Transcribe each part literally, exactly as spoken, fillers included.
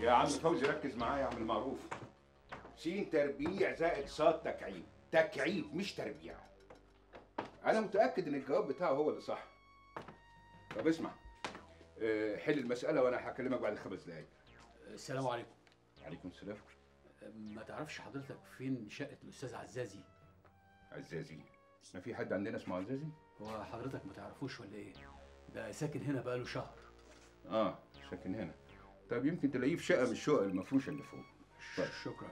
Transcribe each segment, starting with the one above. يا عم فوزي ركز معايا اعمل معروف. سين تربيع زائد صاد تكعيب، تكعيب مش تربيع. أنا متأكد إن الجواب بتاعه هو اللي صح. طب اسمع، أه حل المسألة وأنا هكلمك بعد خمس دقايق. السلام عليكم. عليكم السلام. ما تعرفش حضرتك فين شقة الأستاذ عزازي؟ عزازي؟ ما في حد عندنا اسمه عزازي؟ هو حضرتك ما تعرفوش ولا إيه؟ ده ساكن هنا بقاله شهر. آه ساكن هنا. طب يمكن تلاقيه في شقه من الشقق المفروشه اللي فوق. طيب. شكرا.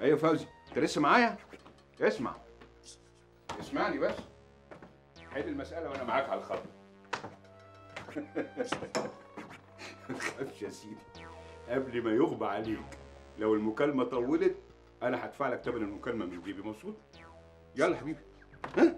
ايوه فوزي انت لسه معايا؟ اسمع اسمعني بس، حل المساله وانا معاك على الخط. ما تخافش يا سيدي، قبل ما يغبى عليك لو المكالمه طولت انا هدفع لك ثمن المكالمه من جيبي. مبسوط؟ يلا حبيبي. ها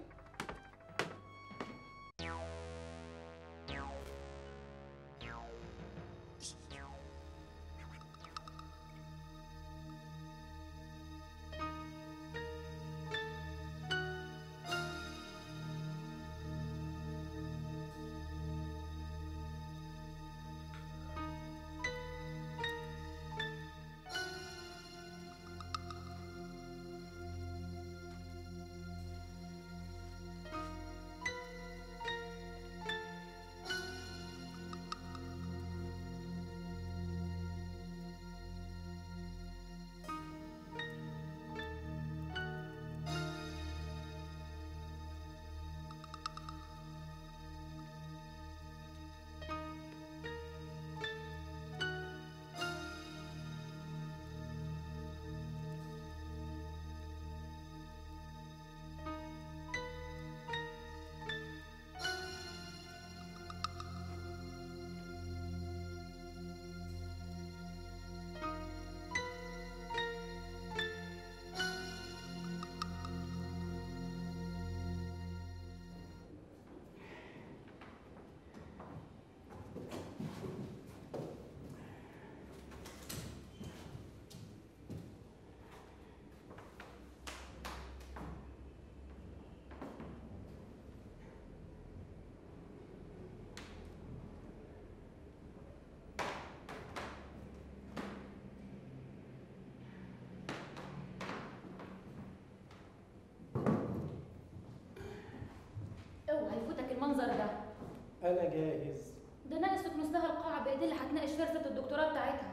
ولا جائز. ده ناقصك نصها القاعه بايدي اللي هتناقش فيها رساله الدكتوراه بتاعتها.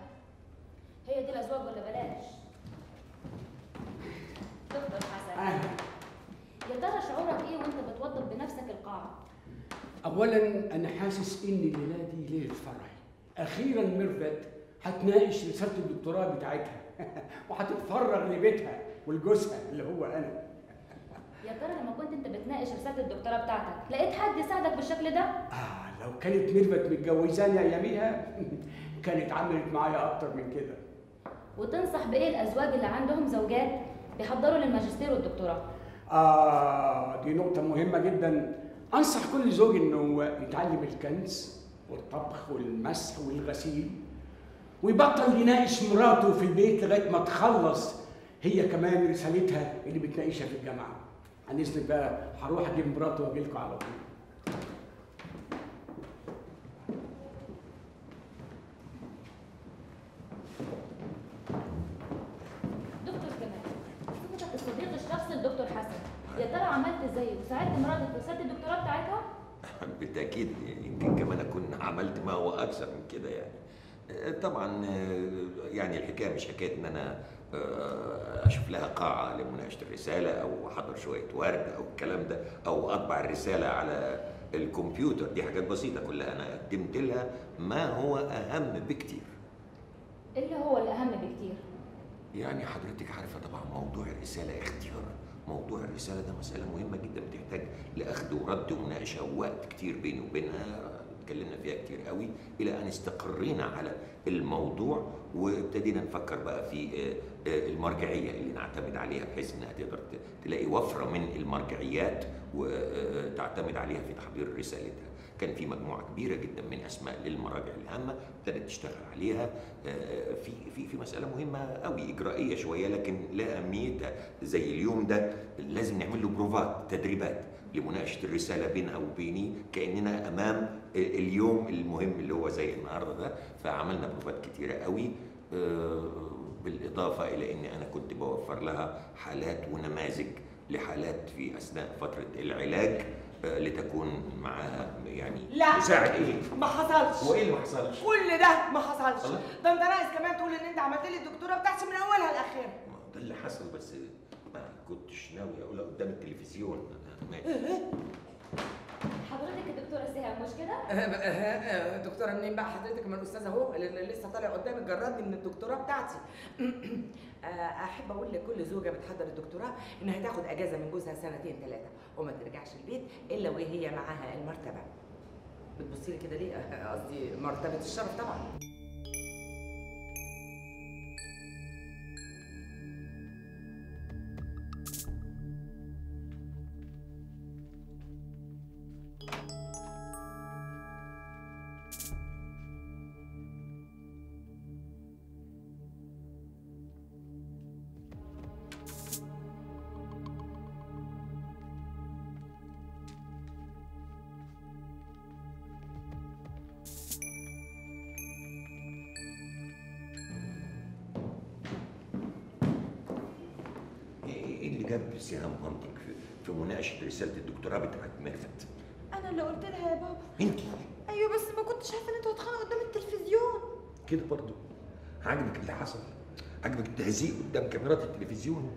هي دي الازواج ولا بلاش؟ تفضل حسن. يا ترى شعورك ايه وانت بتوضب بنفسك القاعه؟ اولا انا حاسس ان الليله دي ليله فرح. اخيرا ميرفت هتناقش رساله الدكتوراه بتاعتها وهتتفرغ لبيتها ولجوزها اللي هو انا. يا ترى لما كنت انت بتناقش رساله الدكتوراه بتاعتك لقيت حد يساعدك بالشكل ده؟ اه لو كانت ميرفت متجوزاني اياميها كانت عملت معايا اكتر من كده. وتنصح بايه الازواج اللي عندهم زوجات بيحضروا للماجستير والدكتوراه؟ اه دي نقطه مهمه جدا. انصح كل زوج انه يتعلم الكنس والطبخ والمسح والغسيل ويبطل يناقش مراته في البيت لغايه ما تخلص هي كمان رسالتها اللي بتناقشها في الجامعه. عن اذنك بقى هروح اجيب مراته واجي لكم على طول. دكتور كمال، صفتك الصديق الشخصي لدكتور حسن، يا ترى عملت ازاي وساعدت مراتك في رساله الدكتوراه بتاعتها؟ بالتاكيد يمكن كمان اكون عملت ما هو اكثر من كده يعني. طبعا يعني الحكايه مش حكايه ان انا اشوف لها قاعه لمناقشه الرساله او احضر شويه ورد او الكلام ده او اطبع الرساله على الكمبيوتر، دي حاجات بسيطه كلها. انا قدمت لها ما هو اهم بكتير. اللي هو الاهم بكتير يعني حضرتك عارفه طبعا موضوع الرساله اختيار، موضوع الرساله ده مساله مهمه جدا بتحتاج لاخذ ورد ومناقشه ووقت كتير بيني وبينها، اتكلمنا فيها كتير قوي الى ان استقرينا على الموضوع وابتدينا نفكر بقى في المرجعيه اللي نعتمد عليها بحيث انها تقدر تلاقي وفره من المرجعيات وتعتمد عليها في تحضير رسالتها. كان في مجموعه كبيره جدا من اسماء للمراجع الهامه ابتدت تشتغل عليها في في في مساله مهمه قوي اجرائيه شويه لكن لا اهميتها. زي اليوم ده لازم نعمل له بروفات تدريبات لمناقشه الرساله بينها وبيني كاننا امام اليوم المهم اللي هو زي النهارده ده، فعملنا بروفات كتيره قوي بالاضافه الى ان انا كنت بوفر لها حالات ونماذج لحالات في اثناء فتره العلاج لتكون معاها يعني لا مساعد. ايه؟ ما حصلش. وايه اللي ما حصلش؟ كل ده ما حصلش. ده انت ناقص كمان تقول ان انت عملت لي الدكتوره بتاعتي من اولها لاخرها. ما ده اللي حصل بس ما كنتش ناوي اقولها قدام التلفزيون. حضرتك الدكتوره سهام مش كده؟ دكتوره منين بقى حضرتك؟ ما الاستاذ اهو لسه طالع قدامك جربني من الدكتوراه بتاعتي. احب اقول لكل زوجه بتحضر الدكتوراه انها تاخد اجازه من جوزها سنتين ثلاثه وما ترجعش البيت الا وهي معاها المرتبه. بتبصي لي كده ليه؟ قصدي مرتبه الشرف طبعا. جاب سهام منطق في مناقشه رساله الدكتوراه بتاعت ميرفت. انا اللي قلت لها يا بابا. انت؟ ايوه بس ما كنتش عارفه ان انتوا هتتخانقوا قدام التلفزيون. كده برضه عاجبك اللي حصل؟ عاجبك التهزيق قدام كاميرات التلفزيون؟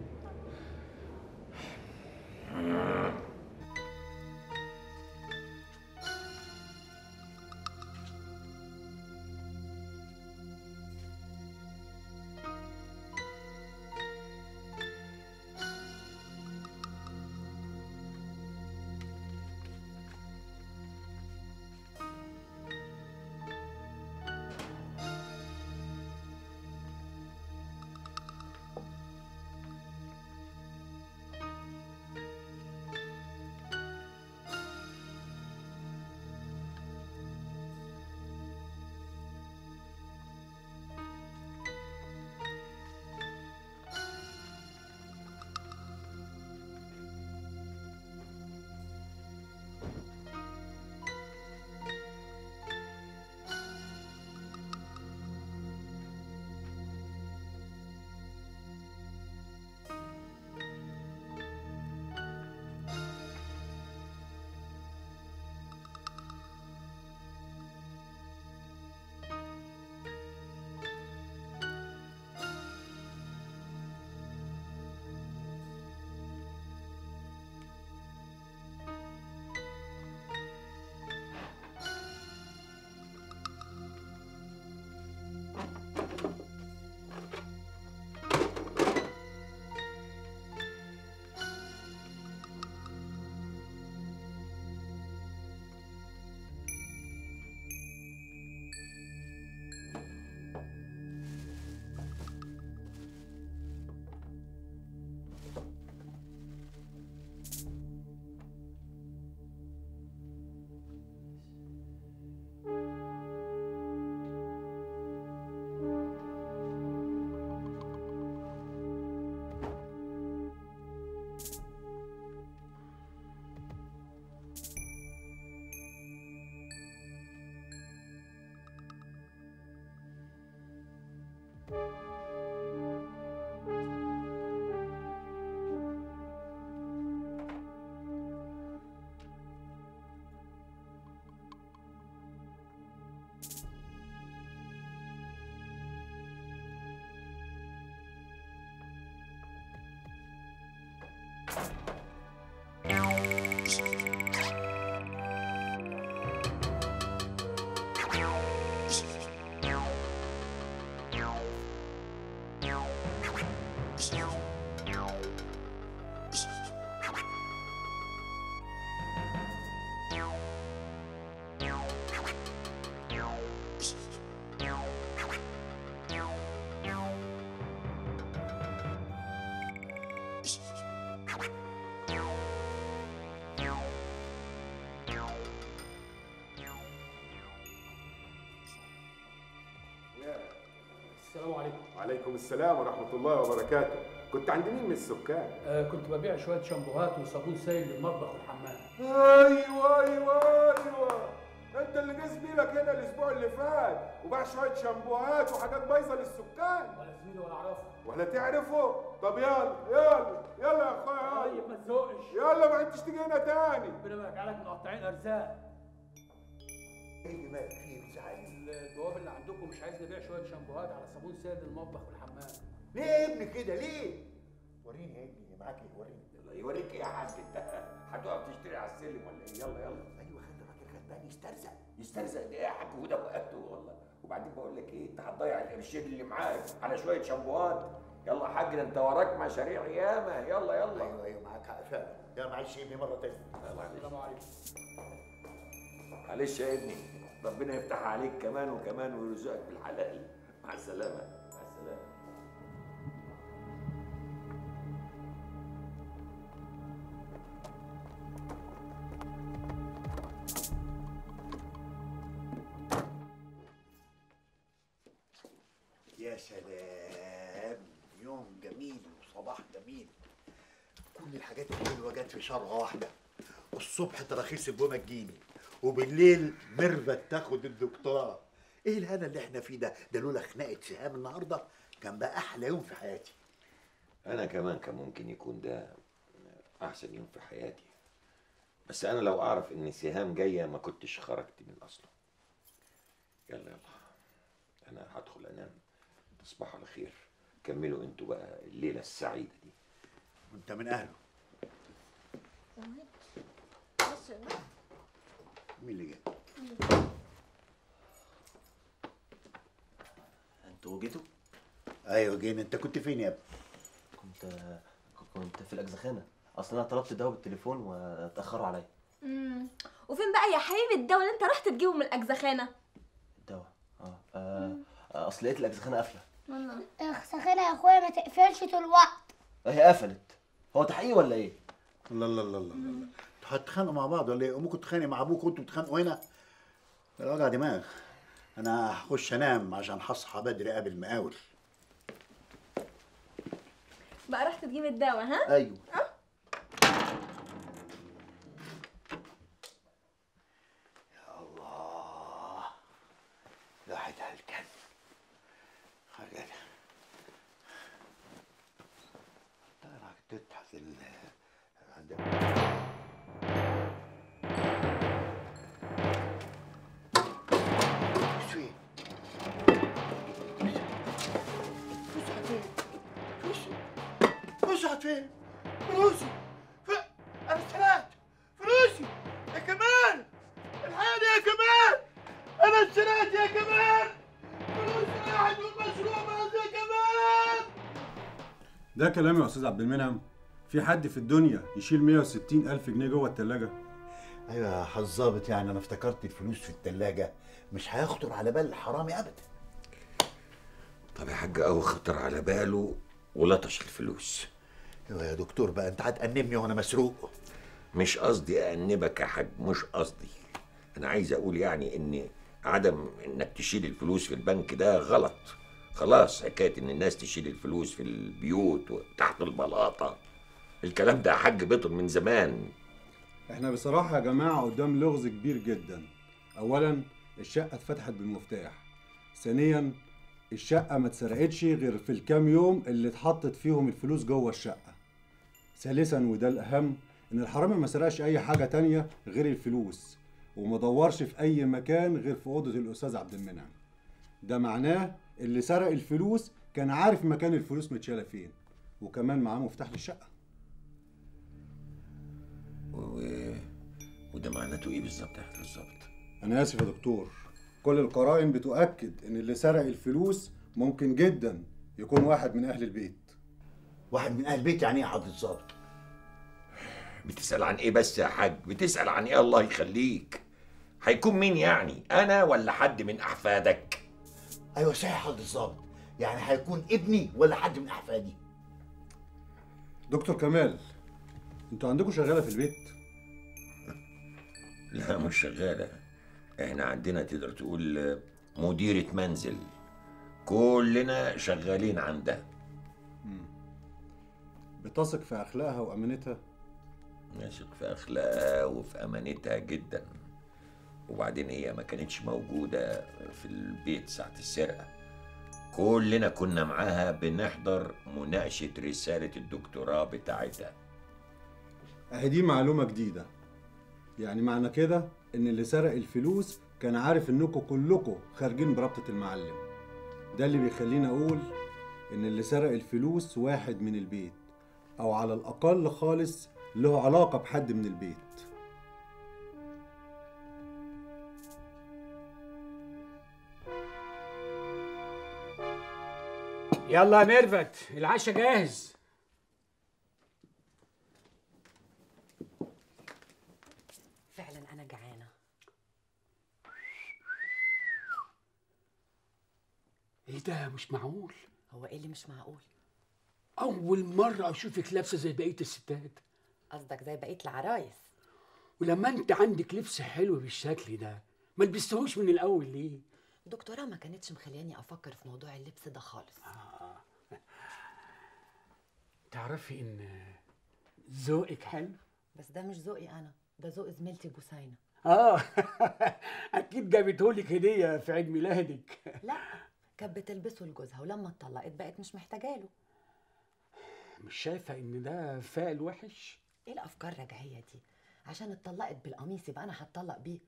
السلام عليكم. وعليكم السلام ورحمة الله وبركاته. كنت عند مين من السكان؟ آه كنت ببيع شوية شامبوهات وصابون سايل للمطبخ والحمام. أيوه أيوه أيوه أنت اللي جه زميلك هنا الأسبوع اللي فات وباع شوية شامبوهات وحاجات بايظة للسكان. ولا زميلي ولا أعرفه. ولا تعرفه؟ طب يلا يلا يلا يا أخويا. طيب ما تزوقش. يلا ما عدتش تيجي هنا تاني. ربنا ما يجعلك مقطعين أرزاق. ايه اللي مالك فيه وزعلان؟ البواب اللي عندكم مش عايز نبيع شويه شامبوهات على صابون سائل للمطبخ والحمام. ليه يا ابني كده ليه؟ وريني يا ابني معاك ايه وريني. يلا يوريك ايه يا حاج انت؟ هتقف تشتري على السلم ولا ايه؟ يلا يلا. ايوه خلي الراجل غلبان يسترزق يسترزق. ده ايه يا حاج هو ده وقته والله؟ وبعدين بقول لك ايه انت هتضيع القرشين اللي معاك على شويه شامبوهات. يلا يا حاج ده انت وراك مشاريع ياما. يلا يلا. ايوه ايوه معاك حق فعلا. يلا معلش يا ابني مره ثانيه. السلام عليكم. معلش يا ابني ربنا يفتح عليك كمان وكمان ويرزقك بالحلال. مع السلامه. مع السلامه. يا سلام يوم جميل وصباح جميل. كل الحاجات الحلوه جت في شرغه واحده. الصبح تراخيص الجمعه تجيني وبالليل ميرفت تاخد الدكتوراه. ايه الهنا اللي احنا فيه ده؟ ده لولا خناقه سهام النهارده كان بقى احلى يوم في حياتي. انا كمان كان ممكن يكون ده احسن يوم في حياتي، بس انا لو اعرف ان سهام جايه ما كنتش خرجت من اصله. يلا يلا انا هدخل انام. تصبحوا على خير. كملوا انتوا بقى الليله السعيده دي. وانت من اهله. مين اللي جاي؟ انتوا جيتوا؟ ايوه جينا. انت كنت فين يا ابني؟ كنت كنت في الاجزخانه. اصل انا طلبت دواء بالتليفون واتاخروا عليا. امم وفين بقى يا حبيبي الدواء اللي انت رحت تجيبه من الاجزخانه؟ الدواء اه, آه. اصل لقيت الاجزخانه قافله. والله الاجزخانه يا اخويا ما تقفلش طول الوقت. هي قفلت. هو تحقيق ولا ايه؟ لا لا لا لا لا هتخانقوا مع بعض ولا ايه؟ امكم تتخانق مع ابوك وانتوا بتتخانقوا هنا؟ ده وجع دماغ. انا هخش انام عشان هصحى بدري قبل ما اقول. بقى رحت تجيب الدواء ها؟ ايوه. أه؟ يا الله الواحد هلكان. خرجت طالعه تتحت ال فين؟ فلوسي! أنا اشتريت! فلوسي! يا كمال! الحقني يا كمال! أنا اشتريت يا كمال! فلوسي راحت والمشروع باظ يا كمال! ده كلام يا أستاذ عبد المنعم؟ في حد في الدنيا يشيل مية وستين ألف جنيه جوه التلاجة؟ أيوه يا حظ ظابط يعني أنا افتكرت الفلوس في التلاجة مش هيخطر على بال الحرامي أبدا. طب يا حاج أهو خطر على باله ولطش الفلوس. ايوه يا دكتور بقى انت هتأنبني وانا مسروق. مش قصدي أأنبك يا حاج مش قصدي. أنا عايز أقول يعني إن عدم إنك تشيل الفلوس في البنك ده غلط. خلاص حكاية إن الناس تشيل الفلوس في البيوت وتحت البلاطة. الكلام ده يا حاج بطل من زمان. إحنا بصراحة يا جماعة قدام لغز كبير جدا. أولاً الشقة اتفتحت بالمفتاح. ثانياً الشقة ما اتسرقتش غير في الكام يوم اللي اتحطت فيهم الفلوس جوه الشقة. ثالثا وده الاهم ان الحرامي ما سرقش اي حاجه تانيه غير الفلوس وما دورش في اي مكان غير في اوضه الاستاذ عبد المنعم. ده معناه اللي سرق الفلوس كان عارف مكان الفلوس متشاله فين وكمان معاه مفتاح للشقه. و... وده معناته ايه بالظبط يا حضره الظابط؟ انا اسف يا دكتور. كل القرائن بتؤكد ان اللي سرق الفلوس ممكن جدا يكون واحد من اهل البيت. واحد من اهل البيت يعني ايه يا حضرة الظابط؟ بتسأل عن ايه بس يا حاج؟ بتسأل عن ايه الله يخليك؟ هيكون مين يعني؟ أنا ولا حد من أحفادك؟ أيوه صحيح يا حضرة الظابط، يعني هيكون ابني ولا حد من أحفادي؟ دكتور كمال، أنتوا عندكم شغالة في البيت؟ لا مش شغالة، إحنا عندنا تقدر تقول مديرة منزل كلنا شغالين عندها. بتثق في أخلاقها وأمانتها؟ نثق في أخلاقها وفي أمانتها جدا. وبعدين هي ما كانتش موجودة في البيت ساعة السرقة. كلنا كنا معاها بنحضر مناقشة رسالة الدكتوراه بتاعتها. أهي دي معلومة جديدة. يعني معنى كده إن اللي سرق الفلوس كان عارف إنكم كلكم خارجين برابطة المعلم. ده اللي بيخليني أقول إن اللي سرق الفلوس واحد من البيت، أو على الأقل خالص له علاقة بحد من البيت. يلا يا ميرفت، العشاء جاهز. فعلا أنا جعانة. إيه ده؟ مش معقول. هو إيه اللي مش معقول؟ أول مرة أشوفك لابسة زي بقية الستات. قصدك زي بقية العرايس؟ ولما أنت عندك لبس حلو بالشكل ده ما لبستهوش من الأول ليه؟ دكتورة ما كانتش مخلياني أفكر في موضوع اللبس ده خالص. آه. تعرفي إن ذوقك حلو؟ بس ده مش ذوقي أنا، ده ذوق زميلتي بوسينة. آه أكيد جابتهولك هدية في عيد ميلادك. لا، كانت بتلبسه لجوزها ولما اتطلقت بقت مش محتاجاله. مش شايفة إن ده فعل وحش؟ إيه الأفكار الرجعية دي؟ عشان اتطلقت بالقميص يبقى أنا هتطلق بيه؟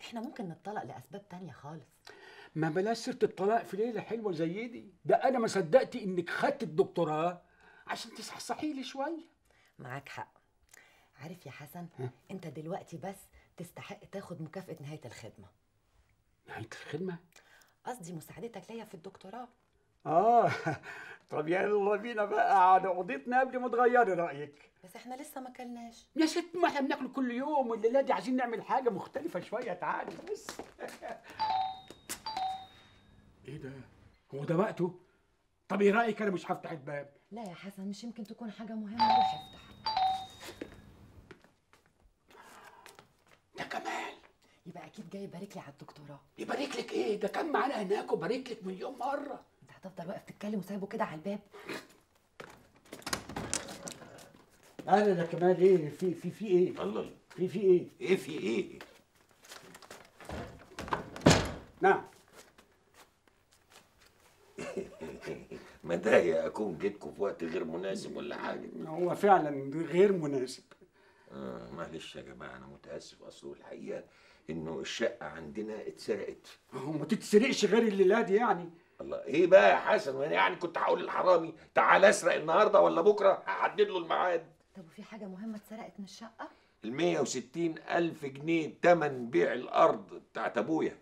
إحنا ممكن نتطلق لأسباب تانية خالص. ما بلاش سيرة الطلاق في ليلة حلوة زي دي، ده أنا ما صدقت إنك خدت الدكتوراه عشان تصحصحي لي شوية. معاك حق. عارف يا حسن، أنت دلوقتي بس تستحق تاخد مكافأة نهاية الخدمة. نهاية الخدمة؟ قصدي مساعدتك ليا في الدكتوراه. آه طب يلا بينا بقى على قضيتنا قبل ما تغيري رأيك. بس احنا لسه ما اكلناش يا ست. ما احنا بناكل كل يوم، والليله دي عايزين نعمل حاجه مختلفه شويه. تعالي بس. ايه ده؟ هو ده وقته؟ طب ايه رايك انا مش هفتح الباب؟ لا يا حسن، مش يمكن تكون حاجه مهمه. روح افتح. ده كمال يبقى اكيد جاي يبارك لي على الدكتوراه. يبارك لك ايه؟ ده كان معانا هناك وبارك لك مليون مره. انت هتفضل واقف تتكلم وسايبه كده على الباب؟ اهلا يا كمال. ايه في في في ايه؟ والله في في ايه؟ ايه في ايه؟ نعم. ما داعي اكون جيتكم في وقت غير مناسب ولا حاجه. هو فعلا غير مناسب. اه معلش يا جماعه، انا متاسف. اصل الحقيقه انه الشقه عندنا اتسرقت. هو ما تتسرقش غير الليله دي يعني. الله، ايه بقى يا حسن؟ وانا يعني كنت هقول للحرامي تعالى اسرق النهارده ولا بكره؟ هحدد له الميعاد. طب وفي حاجه مهمه اتسرقت من الشقه؟ ال مية وستين ألف جنيه تمن بيع الارض بتاعت ابويا.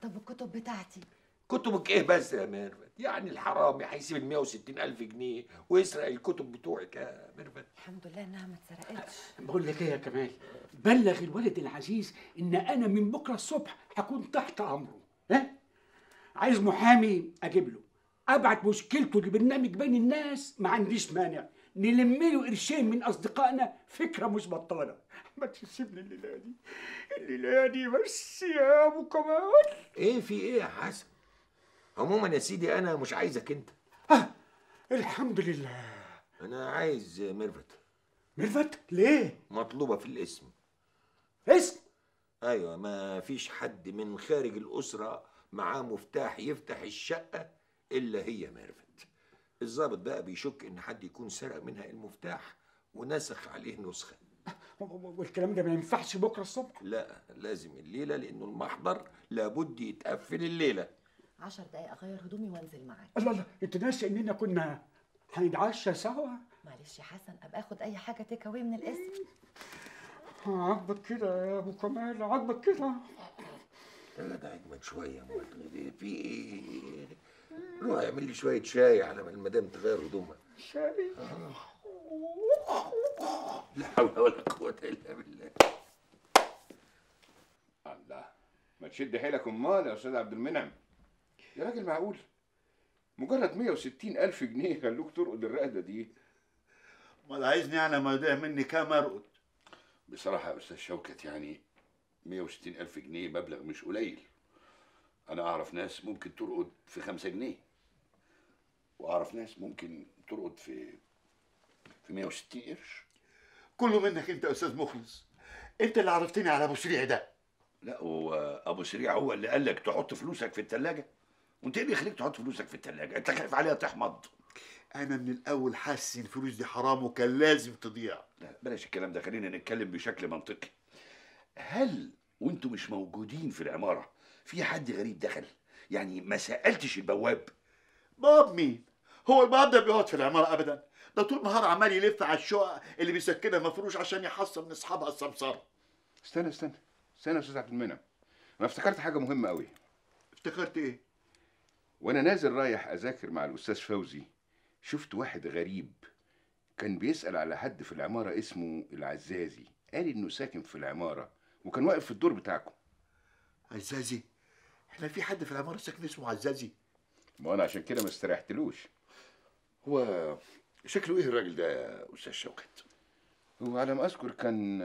طب والكتب بتاعتي؟ كتبك ايه بس يا ميرفت؟ يعني الحرامي هيسيب ال مية وستين ألف جنيه ويسرق الكتب بتوعك يا ميرفت؟ الحمد لله انها ما اتسرقتش. بقول لك ايه يا كمال، بلغ الولد العزيز ان انا من بكره الصبح هكون تحت امره. ها؟ عايز محامي اجيب له، ابعت مشكلته لبرنامج بين الناس، ما عنديش مانع. نلم له قرشين من اصدقائنا، فكره مش بطاله. ما تسيبني الليله دي، الليله دي بس يا ابو كمال. ايه في ايه يا حسن؟ عموما يا سيدي انا مش عايزك انت. اه الحمد لله. انا عايز ميرفت. ميرفت ليه؟ مطلوبه في الاسم. اسم؟ ايوه، ما فيش حد من خارج الاسره معاه مفتاح يفتح الشقة إلا هي ميرفت. الظابط بقى بيشك إن حد يكون سرق منها المفتاح ونسخ عليه نسخة. والكلام ده ما ينفعش بكرة الصبح؟ لا، لازم الليلة، لأنه المحضر لابد يتقفل الليلة. عشر دقايق أغير هدومي وأنزل معاك. الله الله، أنت ناسي إننا كنا هنتعشى سوا؟ معلش يا حسن، أبقى آخد أي حاجة تيك أواي من الاسم. عاجبك كده يا أبو كمال، عاجبك كده. لا ده اجمد شويه. ما تغيري في ايه؟ روح اعمل لي شويه شاي على ما المدام تغير هدومها. شاي؟ آه. لا حول ولا قوه الا بالله. الله، ما تشد حيلك امال يا استاذ عبد المنعم. يا راجل معقول مجرد مية وستين ألف جنيه خلوك ترقد الرقده دي؟ امال عايزني انا ما ده مني كام ارقد؟ بصراحه يا استاذ شوكت، يعني مية وستين ألف جنيه مبلغ مش قليل. أنا أعرف ناس ممكن ترقد في خمسة جنيه. واعرف ناس ممكن ترقد في في مية وستين قرش. كله منك انت يا استاذ مخلص، انت اللي عرفتني على ابو سريع ده. لا وابو سريع هو اللي قال لك تحط فلوسك في الثلاجه، وانت ايه اللي يخليك تحط فلوسك في الثلاجه؟ انت خايف عليها تحمض. انا من الاول حاسس ان الفلوس دي حرام وكان لازم تضيع. لا بلاش الكلام ده، خلينا نتكلم بشكل منطقي. هل وانتم مش موجودين في العماره في حد غريب دخل؟ يعني ما سالتش البواب؟ باب مين؟ هو الباب ده بيقعد في العماره ابدا، ده طول النهار عمال يلف على الشقق اللي بيسكنها مفروش عشان يحصل من اصحابها السمسره. استنى استنى استنى يا استاذ عبد المنعم، انا افتكرت حاجه مهمه قوي. افتكرت ايه؟ وانا نازل رايح اذاكر مع الاستاذ فوزي شفت واحد غريب كان بيسال على حد في العماره اسمه العزازي، قال انه ساكن في العماره وكان واقف في الدور بتاعكم. عزازي؟ احنا في حد في العماره ساكن اسمه عزازي؟ ما انا عشان كده ما استريحتلوش. هو شكله ايه الراجل ده يا استاذ شوكت؟ هو على ما اذكر كان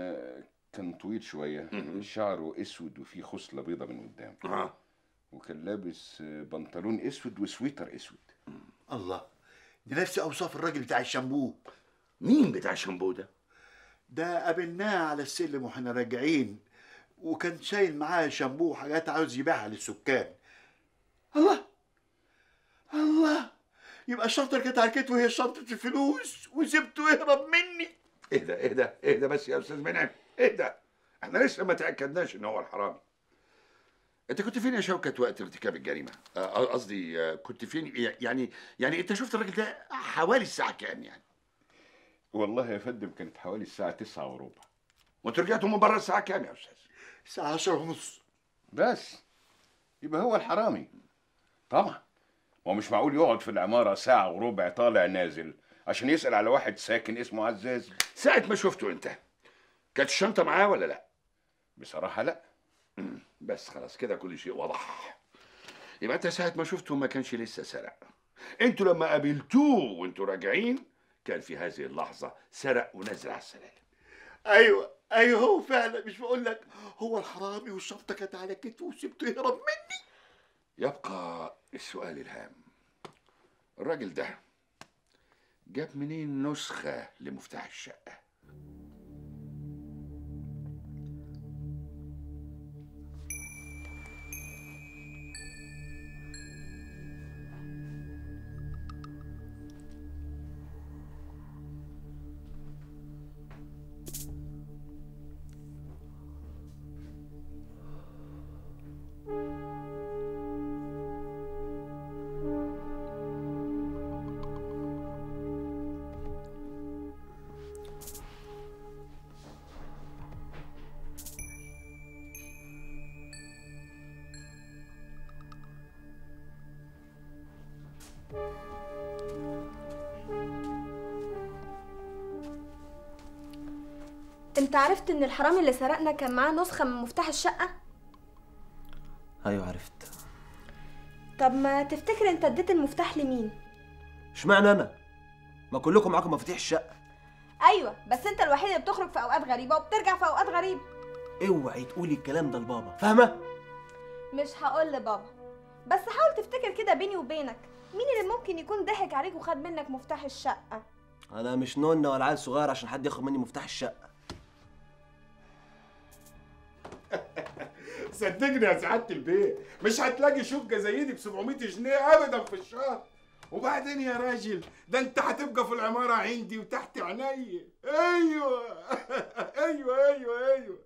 كان طويل شويه، شعره اسود وفيه خصله بيضه من قدام. اه وكان لابس بنطلون اسود وسويتر اسود. الله، دي نفس اوصاف الراجل بتاع الشامبو. مين بتاع الشامبو ده؟ ده قابلناه على السلم واحنا راجعين وكان شايل معاه شامبو وحاجات عاوز يبيعها للسكان. الله الله، يبقى الشنطه اللي كانت على كتفه هي شنطه الفلوس وسبته يهرب مني. اهدى اهدى اهدى بس يا استاذ منعم، اهدى، احنا لسه ما تاكدناش ان هو الحرامي. انت كنت فين يا شوكت وقت ارتكاب الجريمه؟ قصدي كنت فين؟ يعني يعني انت شفت الراجل ده حوالي الساعه كام يعني؟ والله يا فندم كانت حوالي الساعه تسعة وربع. وانت رجعتوا من بره الساعه كام يا استاذ؟ الساعه عشرة ونص. بس يبقى هو الحرامي طبعا، هو مش معقول يقعد في العماره ساعه وربع طالع نازل عشان يسال على واحد ساكن اسمه عزازي. ساعه ما شفته انت كانت الشنطه معاه ولا لا؟ بصراحه لا. بس خلاص كده كل شيء وضح. يبقى انت ساعه ما شفته ما كانش لسه سرق، انتوا لما قابلتوه وانتوا راجعين كان في هذه اللحظه سرق ونزل على السلالم. ايوه ايوه هو فعلا، مش بقول لك هو الحرامي والشنطه كانت على كتفه وسبته يهرب مني. يبقى السؤال الهام، الراجل ده جاب منين نسخة لمفتاح الشقة؟ انت عرفت ان الحرامي اللي سرقنا كان معاه نسخه من مفتاح الشقه؟ ايوه عرفت. طب ما تفتكر انت اديت المفتاح لمين؟ اشمعنى انا؟ ما كلكم معاكم مفاتيح الشقه. ايوه بس انت الوحيد اللي بتخرج في اوقات غريبه وبترجع في اوقات غريبه. اوعي تقولي الكلام ده لبابا، فاهمه؟ مش هقول لبابا، بس حاول تفتكر كده بيني وبينك مين اللي ممكن يكون ضحك عليك وخد منك مفتاح الشقه. انا مش نونه ولا عيل صغير عشان حد ياخد مني مفتاح الشقه. صدقني يا سعاده البيت مش هتلاقي شقه زي دي ب سبعمية جنيه ابدا في الشهر. وبعدين يا راجل ده انت هتبقى في العماره عندي وتحت عيني. ايوه ايوه ايوه ايوه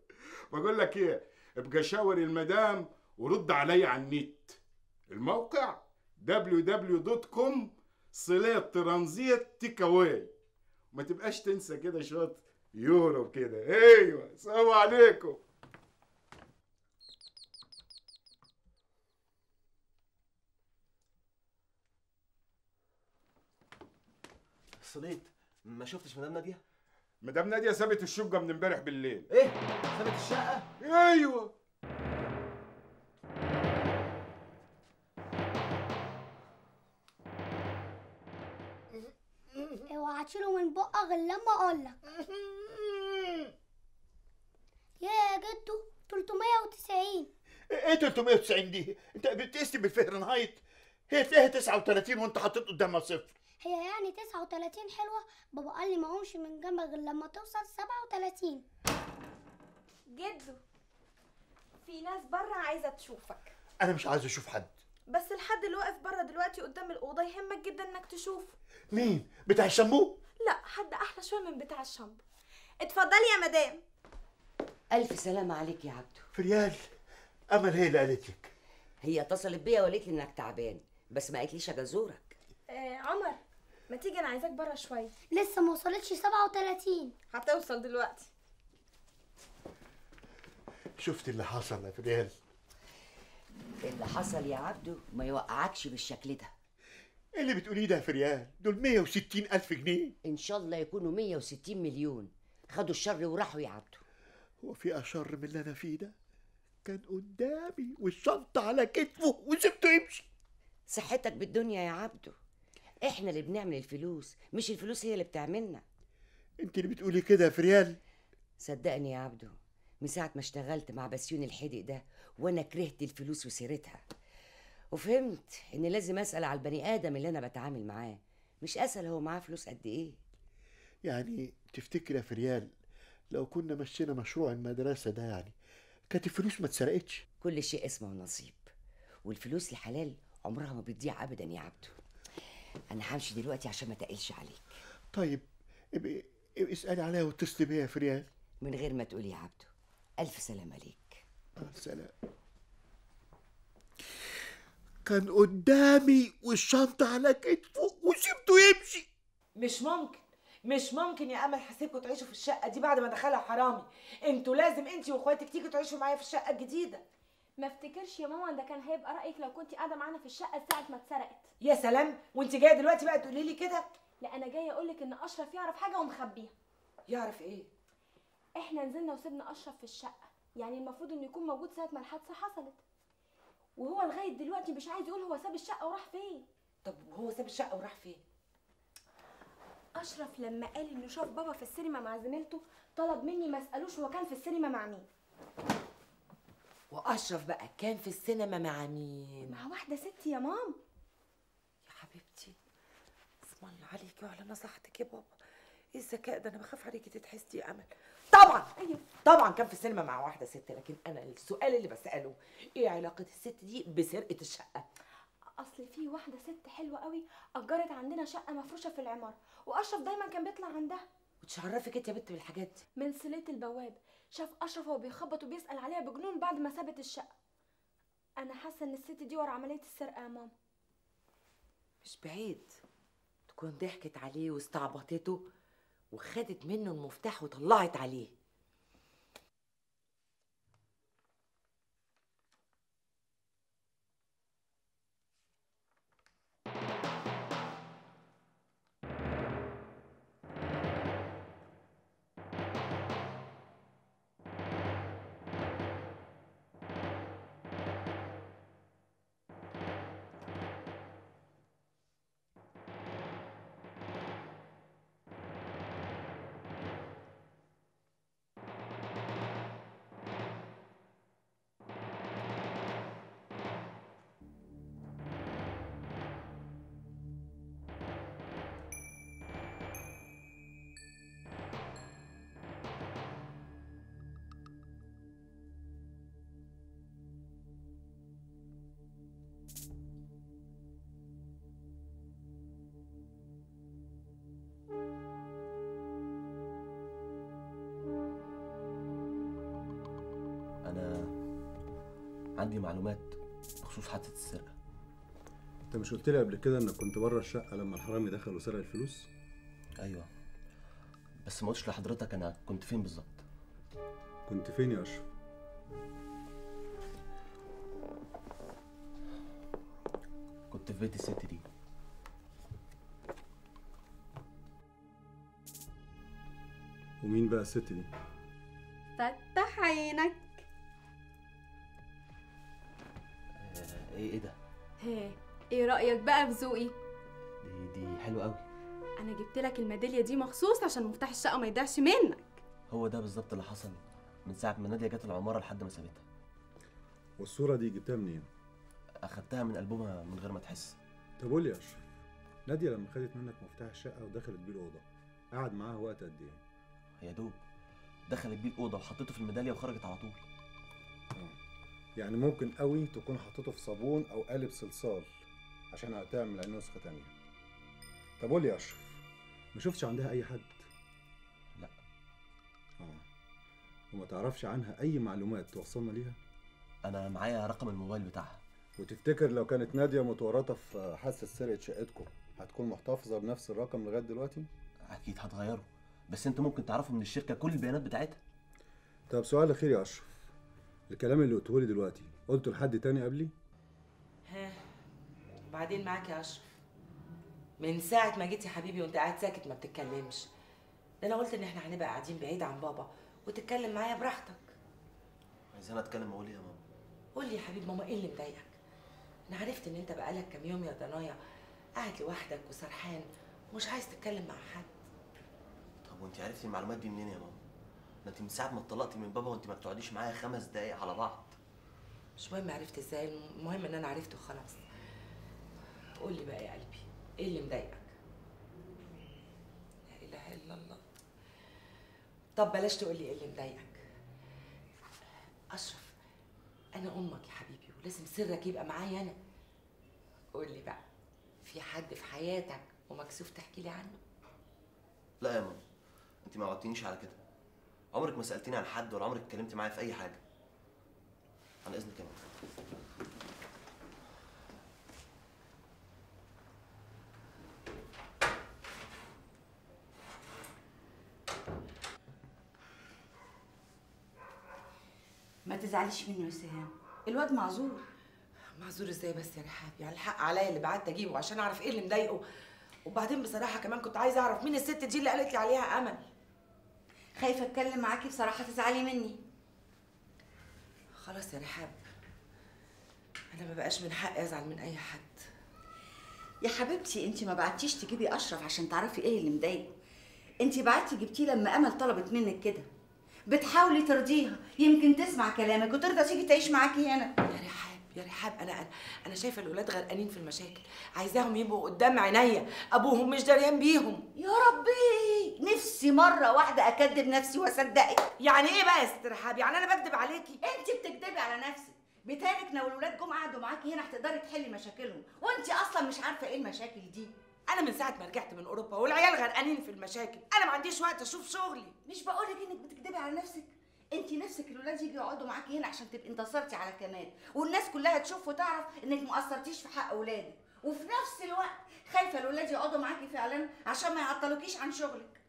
بقول لك ايه، ابقى شاور المدام ورد عليا على النت. الموقع دبليو دبليو دبليو دوت كوم سلاش ترانزيت تيك اواي. ما تبقاش تنسى كده شوط يورو كده. ايوه سلام عليكم. صليت ما شفتش مدام ناديه؟ مدام ناديه سابت الشقه من امبارح بالليل. ايه؟ سابت الشقه؟ ايوه. اوعى تشيله من بقك غير لما اقول لك. يا جدو تلتمية وتسعين. ايه تلتمية وتسعين دي؟ انت بتقيس بالفهرنهايت؟ هي تلاقيها تسعة وتلاتين وانت حطيت قدامها صفر. هي يعني تسعة وتلاتين حلوه؟ بابا قال لي ما اقومش من جنبها غير لما توصل سبعة وتلاتين. جدو، في ناس بره عايزه تشوفك. انا مش عايز اشوف حد، بس الحد اللي واقف بره دلوقتي قدام الاوضه يهمك جدا انك تشوفه. مين؟ بتاع الشامبو؟ لا، حد احلى شويه من بتاع الشامبو. اتفضلي يا مدام. الف سلامه عليك يا عبده. فريال، امل هي اللي قالت لك. هي اتصلت بيا وقالت لي انك تعبان، بس ما قالتليش اجازورك. آه عمر، ما تيجي انا عايزاك بره شويه. لسه ما وصلتش سبعة وتلاتين. هتوصل دلوقتي. شفت اللي حصل يا فريال؟ اللي حصل يا عبده ما يوقعكش بالشكل ده. ايه اللي بتقوليه ده يا فريال؟ دول مية وستين ألف جنيه. ان شاء الله يكونوا مية وستين مليون. خدوا الشر وراحوا يا عبده. هو في اشر من اللي انا فيه ده؟ كان قدامي والشنطه على كتفه وسبته يمشي. صحتك بالدنيا يا عبده. احنا اللي بنعمل الفلوس، مش الفلوس هي اللي بتعملنا. انت اللي بتقولي كده يا فريال؟ صدقني يا عبده، من ساعه ما اشتغلت مع بسيون الحدق ده وانا كرهت الفلوس وسيرتها، وفهمت ان لازم اسال على البني ادم اللي انا بتعامل معاه، مش اسال هو معاه فلوس قد ايه. يعني تفتكر يا فريال لو كنا مشينا مشروع المدرسه ده يعني كانت الفلوس ما اتسرقتش؟ كل شيء اسمه نصيب، والفلوس الحلال عمرها ما بتضيع ابدا يا عبده. انا همشي دلوقتي عشان ما تقلش عليك. طيب ابقي اسالي عليا واتصلي بيا يا فريال. من غير ما تقولي يا عبده. الف سلام عليك. الف سلام. كان قدامي والشنطه على كتفه وسبته يمشي. مش ممكن، مش ممكن يا امل هسيبكوا تعيشوا في الشقه دي بعد ما دخلها حرامي. انتوا لازم انتي واخواتك تيجوا تعيشوا معايا في الشقه الجديده. ما افتكرش يا ماما ده كان هيبقى رايك لو كنتي قاعده معانا في الشقه ساعه ما اتسرقت. يا سلام، وانتي جايه دلوقتي بقى تقولي لي كده؟ لا، انا جايه اقول لك ان اشرف يعرف حاجه ومخبيها. يعرف ايه؟ احنا نزلنا وسيبنا اشرف في الشقه، يعني المفروض انه يكون موجود ساعه ما الحادثه حصلت، وهو لغايه دلوقتي مش عايز يقول هو ساب الشقه وراح فين. طب وهو ساب الشقه وراح فين؟ اشرف لما قال انه شاف بابا في السينما مع زميلته طلب مني ما اسالوش هو كان في السينما مع مين. واشرف بقى كان في السينما مع مين؟ مع واحده ست يا مام. يا حبيبتي، اسم الله عليكي وعلى نصيحتك يا بابا. ايه الذكاء ده؟ انا بخاف عليكي تتحسدي يا امل. طبعا ايوه طبعا كان في السينما مع واحده ست، لكن انا السؤال اللي بساله ايه علاقه الست دي بسرقه الشقه؟ اصل في واحده ست حلوه قوي اجرت عندنا شقه مفروشه في العماره، واشرف دايما كان بيطلع عندها. وتشرفك انت يا بنت بالحاجات دي؟ من صلة البواب شاف اشرف وهو بيخبط وبيسال عليها بجنون بعد ما سابت الشقه. انا حاسه ان الست دي ورا عمليه السرقه يا ماما. مش بعيد تكون ضحكت عليه واستعبطته وخدت منه المفتاح وطلعت عليه. عندي معلومات بخصوص حادثة السرقة. انت مش قلت لي قبل كده انك كنت بره الشقة لما الحرامي دخل وسرق الفلوس؟ ايوه، بس ما قلتش لحضرتك انا كنت فين بالظبط. كنت فين يا اشرف؟ كنت في بيت الست دي. ومين بقى الست دي؟ فتح عينك. ايه ايه ده؟ ايه ايه رايك بقى في ذوقي؟ دي دي حلوه قوي. انا جبت لك الميداليه دي مخصوص عشان مفتاح الشقه ما يضيعش منك. هو ده بالظبط اللي حصل من ساعه ما ناديه جت العماره لحد ما سابتها. والصوره دي جبتها منين؟ اخدتها من ألبومها من غير ما تحس. طب قول لي يا اشرف، ناديه لما خدت منك مفتاح الشقه ودخلت بيه الاوضه قعد معاها وقت قد ايه؟ يا دوب دخلت بيه الاوضه وحطيته في الميداليه وخرجت على طول. يعني ممكن قوي تكون حطيته في صابون او قالب صلصال عشان هتعمل عليه نسخه ثانيه. طب قول لي يا اشرف، ما شفتش عندها اي حد؟ لا. اه وما تعرفش عنها اي معلومات توصلنا ليها؟ انا معايا رقم الموبايل بتاعها. وتفتكر لو كانت ناديه متورطه في حادثه سرقه شقتكم هتكون محتفظه بنفس الرقم لغايه دلوقتي؟ اكيد هتغيره، بس انتوا ممكن تعرفوا من الشركه كل البيانات بتاعتها. طب سؤال اخير يا اشرف، الكلام اللي قلته لي دلوقتي قلته لحد تاني قبلي؟ ها وبعدين معاك يا اشرف، من ساعه ما جيت يا حبيبي وانت قاعد ساكت ما بتتكلمش. ده انا قلت ان احنا هنبقى قاعدين بعيد عن بابا وتتكلم معايا براحتك. عايزاني اتكلم اقول ايه يا ماما؟ قول لي يا حبيب ماما، ايه اللي مضايقك؟ انا عرفت ان انت بقالك كام يوم يا ضنايا قاعد لوحدك وسرحان ومش عايز تتكلم مع حد. طب وانت عرفتي المعلومات دي منين يا ماما؟ ده انت من ساعه ما اتطلقتي من بابا وانت ما بتقعديش معايا خمس دقايق على بعض. مش مهم عرفت ازاي، المهم ان انا عرفته خلاص. قول لي بقى يا قلبي ايه اللي مضايقك؟ لا اله الا الله. طب بلاش تقول لي ايه اللي مضايقك. اشرف انا امك يا حبيبي ولازم سرك يبقى معايا انا. قول لي بقى، في حد في حياتك ومكسوف تحكي لي عنه؟ لا يا ماما، انت ما وعدتنيش على كده. عمرك ما سالتني عن حد ولا عمرك اتكلمت معايا في اي حاجه. على اذنك يا ماما. ما تزعليش منه يا سهام، الواد معذور. معذور ازاي بس يا رحاب؟ يعني الحق عليا اللي بعت اجيبه عشان اعرف ايه اللي مضايقه. وبعدين بصراحه كمان كنت عايزه اعرف مين الست دي اللي قالت لي عليها امل. خايفه اتكلم معاكي بصراحه تزعلي مني. خلاص يا رحاب، انا ما بقاش من حقي ازعل من اي حد. يا حبيبتي انت ما بعتيش تجيبي اشرف عشان تعرفي ايه اللي مضايقه، انت بعتي جبتيه لما امل طلبت منك كده، بتحاولي ترضيها يمكن تسمع كلامك وترضى تيجي تعيش معاكي هنا. يا رحاب يا رحاب، انا انا انا شايفه الولاد غرقانين في المشاكل، عايزاهم يبقوا قدام عينيا، ابوهم مش داريان بيهم. يا ربي نفسي مره واحده اكذب نفسي واصدقك. يعني ايه بقى يا ست رحاب؟ يعني انا بكذب عليكي؟ انت بتكذبي على نفسك، بتهلك. لو الولاد جم قعدوا معاكي هنا هتقدري تحلي مشاكلهم، وانت اصلا مش عارفه ايه المشاكل دي. أنا من ساعة ما رجعت من أوروبا والعيال غرقانين في المشاكل، أنا ما عنديش وقت أشوف شغلي. مش بقولك إنك بتكدبي على نفسك، أنت نفسك الولاد يجوا يقعدوا معاكي هنا عشان تبقي انتصرتي على كمال، والناس كلها تشوف وتعرف إنك ما قصرتيش في حق أولادك، وفي نفس الوقت خايفة الولاد يقعدوا معاكي فعلاً عشان ما يعطلوكيش عن شغلك.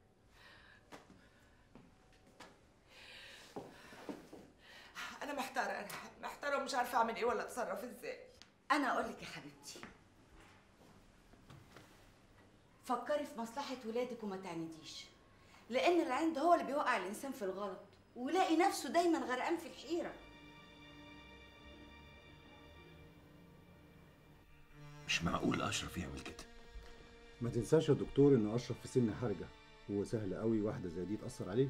أنا محتارة، أنا محتارة ومش عارفة أعمل إيه ولا أتصرف إزاي. أنا أقولك يا حبيبتي، فكري في مصلحة ولادك وما تعنديش، لأن العند هو اللي بيوقع الإنسان في الغلط ويلاقي نفسه دايما غرقان في الحيرة. مش معقول أشرف يعمل كده. ما تنساش يا دكتور إن أشرف في سن حرجة، وهو سهل قوي واحدة زي دي تأثر عليه.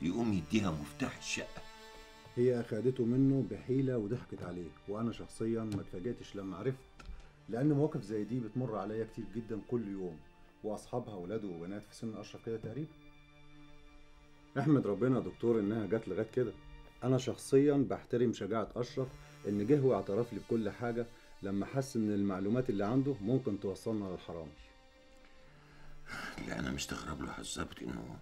يقوم يديها مفتاح الشقة. هي أخدته منه بحيلة وضحكت عليه، وأنا شخصيا ما اتفاجأتش لما عرفت، لأن مواقف زي دي بتمر عليا كتير جدا كل يوم، وأصحابها ولاد وبنات في سن أشرف كده تقريبا. أحمد ربنا يا دكتور إنها جت لغاية كده. أنا شخصيا بحترم شجاعة أشرف إن جه واعترف لي بكل حاجة لما حس إن المعلومات اللي عنده ممكن توصلنا للحرامي. لا أنا مش تغرب له حسبت إنه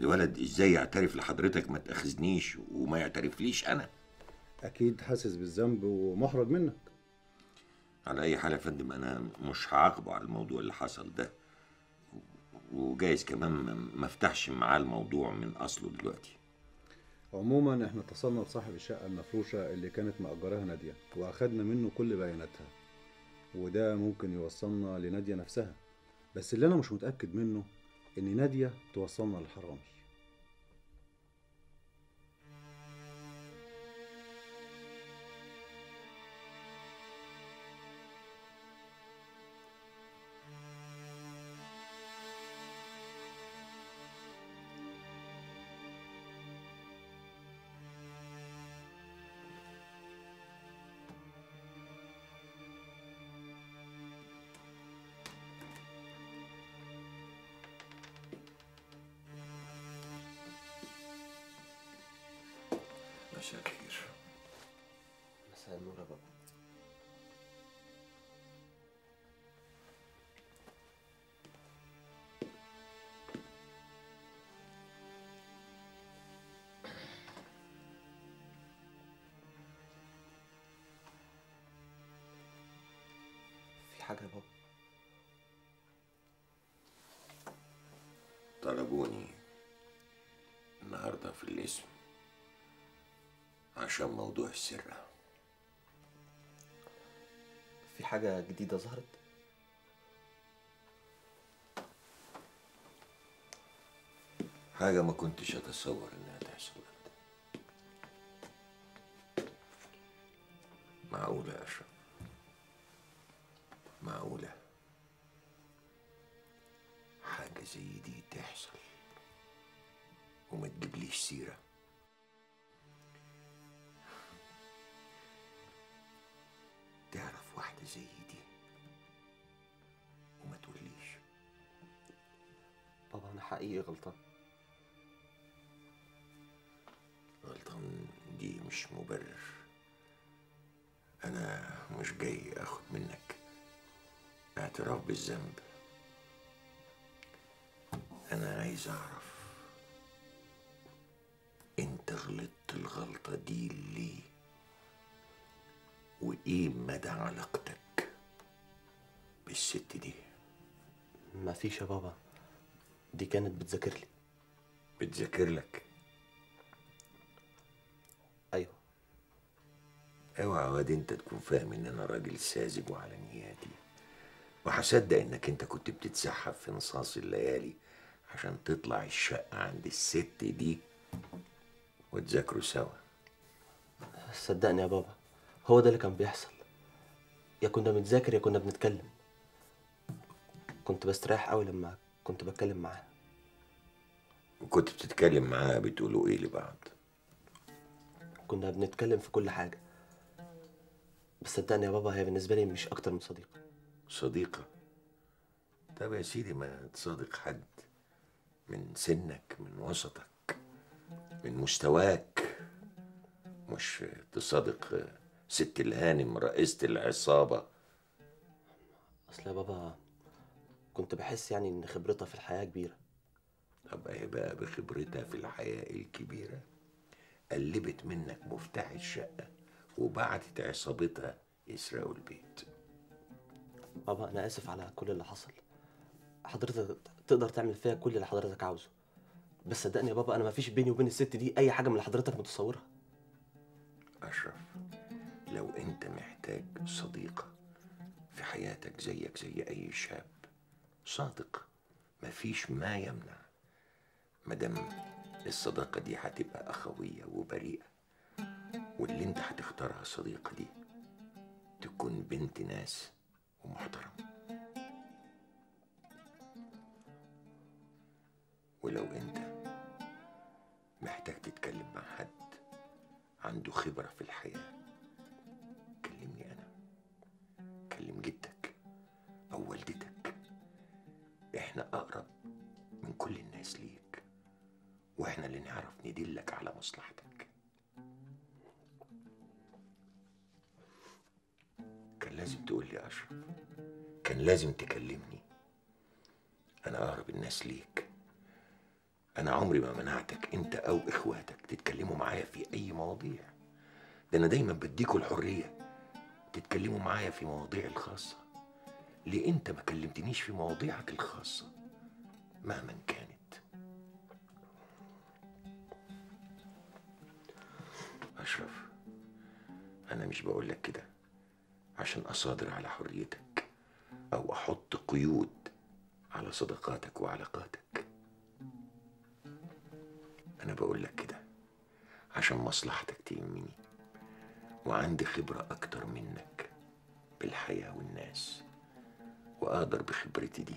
الولد إزاي يعترف لحضرتك ما تأخذنيش وما يعترفليش أنا. أكيد حاسس بالذنب ومحرج منك. على أي حال يا فندم أنا مش هعاقبه على الموضوع اللي حصل ده، وجايز كمان ما افتحش معاه الموضوع من أصله دلوقتي. عموما احنا اتصلنا بصاحب الشقة المفروشة اللي كانت مأجراها نادية وأخدنا منه كل بياناتها، وده ممكن يوصلنا لنادية نفسها، بس اللي أنا مش متأكد منه إن نادية توصلنا للحرامي. مشاكل. مساء النور يا بابا. في حاجة يا بابا؟ طلبوني النهارده في الاسم عشان موضوع السرقة. في حاجة جديدة ظهرت؟ حاجة ما كنتش أتصور إنها تحصل. معقولة يا أشرف؟ معقولة حاجة زي دي تحصل وما تجيبليش سيرة؟ تعرف واحدة زي دي وما تقوليش؟ بابا أنا حقيقي غلطان. غلطان دي مش مبرر. أنا مش جاي آخد منك اعتراف بالذنب. أنا عايز أعرف أنت غلطت الغلطة دي ليه؟ وإيه مدى علاقتك بالست دي؟ مفيش يا بابا، دي كانت بتذاكر لي. بتذاكر لك؟ أيوه. أوعى وادي أنت تكون فاهم إن أنا راجل ساذج وعلى نياتي، وهصدق إنك أنت كنت بتتسحب في نصاص الليالي عشان تطلع الشقة عند الست دي وتذاكروا سوا. صدقني يا بابا، هو ده اللي كان بيحصل. يا كنا بنذاكر يا كنا بنتكلم. كنت بستريح قوي لما كنت بتكلم معاها. وكنت بتتكلم معاها بتقولوا ايه لبعض؟ كنا بنتكلم في كل حاجه، بس صدقني يا بابا هي بالنسبه لي مش اكتر من صديقه. صديقه؟ طب يا سيدي ما تصادق حد من سنك، من وسطك، من مستواك، مش تصادق ست الهانم رئيسة العصابة. أصل يا بابا كنت بحس يعني إن خبرتها في الحياة كبيرة. طب أهي بقى بخبرتها في الحياة الكبيرة قلبت منك مفتاح الشقة وبعتت عصابتها يسرقوا البيت. بابا أنا آسف على كل اللي حصل. حضرتك تقدر تعمل فيها كل اللي حضرتك عاوزه، بس صدقني يا بابا أنا مفيش بيني وبين الست دي أي حاجة من اللي حضرتك متصورها. أشرف لو أنت محتاج صديقة في حياتك زيك زي أي شاب صادق مفيش ما يمنع، مادام الصداقة دي هتبقى أخوية وبريئة، واللي أنت هتختارها الصديقة دي تكون بنت ناس ومحترمة. ولو أنت محتاج تتكلم مع حد عنده خبرة في الحياة كلمني أنا، كلم جدك أو والدتك، إحنا أقرب من كل الناس ليك، وإحنا اللي نعرف ندلك على مصلحتك. كان لازم تقولي أشرف، كان لازم تكلمني، أنا أقرب الناس ليك. أنا عمري ما منعتك أنت أو إخواتك تتكلموا معايا في أي مواضيع، ده أنا دايما بديكوا الحرية تتكلموا معايا في مواضيعي الخاصة. ليه أنت ما كلمتنيش في مواضيعك الخاصة مهما كانت؟ أشرف أنا مش بقولك كده عشان أصادر على حريتك أو أحط قيود على صداقاتك وعلاقاتك، أنا بقولك كده عشان مصلحتك تهمني، وعندي خبرة أكتر منك بالحياة والناس، وأقدر بخبرتي دي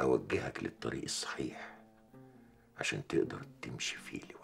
أوجهك للطريق الصحيح عشان تقدر تمشي فيه لوحدك.